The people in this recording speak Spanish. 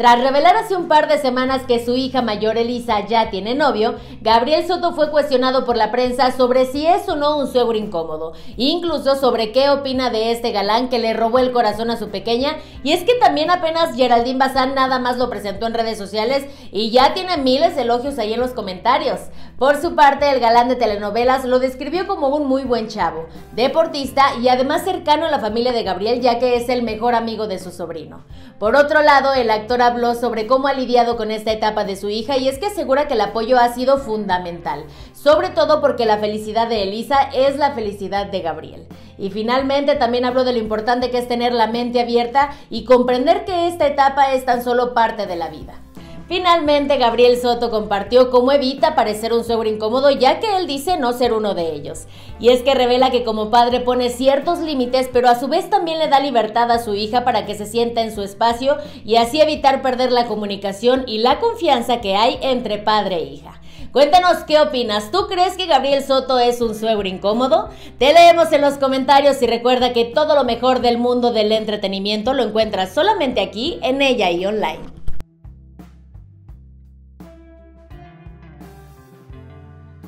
Tras revelar hace un par de semanas que su hija mayor Elisa ya tiene novio, Gabriel Soto fue cuestionado por la prensa sobre si es o no un suegro incómodo, incluso sobre qué opina de este galán que le robó el corazón a su pequeña, y es que también apenas Geraldine Bazán nada más lo presentó en redes sociales y ya tiene miles de elogios ahí en los comentarios. Por su parte, el galán de telenovelas lo describió como un muy buen chavo, deportista y además cercano a la familia de Gabriel, ya que es el mejor amigo de su sobrino. Por otro lado, el actor habló sobre cómo ha lidiado con esta etapa de su hija y es que asegura que el apoyo ha sido fundamental, sobre todo porque la felicidad de Elisa es la felicidad de Gabriel. Y finalmente también habló de lo importante que es tener la mente abierta y comprender que esta etapa es tan solo parte de la vida. Finalmente, Gabriel Soto compartió cómo evita parecer un suegro incómodo, ya que él dice no ser uno de ellos. Y es que revela que como padre pone ciertos límites, pero a su vez también le da libertad a su hija para que se sienta en su espacio y así evitar perder la comunicación y la confianza que hay entre padre e hija. Cuéntanos qué opinas. ¿Tú crees que Gabriel Soto es un suegro incómodo? Te leemos en los comentarios y recuerda que todo lo mejor del mundo del entretenimiento lo encuentras solamente aquí en Ella E Online.